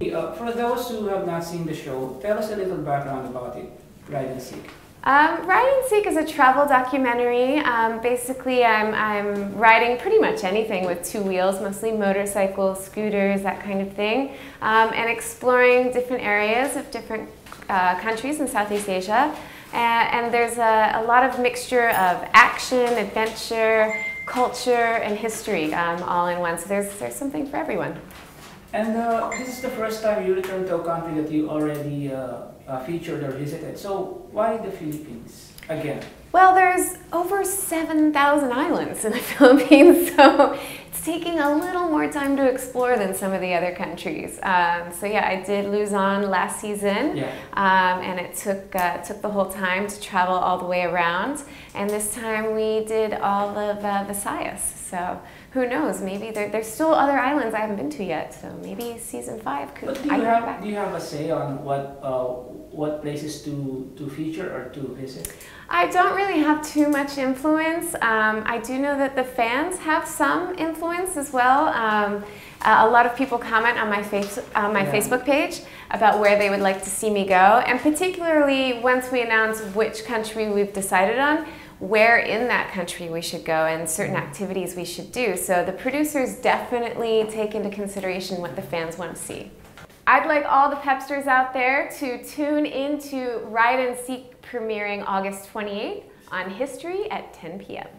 For those who have not seen the show, tell us a little background about it, Ride N' Seek. Ride N' Seek is a travel documentary. Basically, I'm riding pretty much anything with two wheels, mostly motorcycles, scooters, that kind of thing, and exploring different areas of different countries in Southeast Asia. And there's a lot of mixture of action, adventure, culture, and history all in one. So there's something for everyone. And this is the first time you return to a country that you already featured or visited. So why the Philippines again? Well, there's over 7,000 islands in the Philippines, so it's taking a little more time to explore than some of the other countries. So yeah, I did Luzon last season, yeah. And it took the whole time to travel all the way around. And this time we did all of Visayas. So who knows? Maybe there's still other islands I haven't been to yet. So maybe season 5 could. But do you have a say on what places to feature or to visit? I don't really have too much influence. I do know that the fans have some influence as well. A lot of people comment on my Facebook page about where they would like to see me go, and particularly once we announce which country we've decided on, where in that country we should go and certain activities we should do. So the producers definitely take into consideration what the fans want to see. I'd like all the Pepsters out there to tune in to Ride N' Seek, premiering August 28th on History at 10 p.m.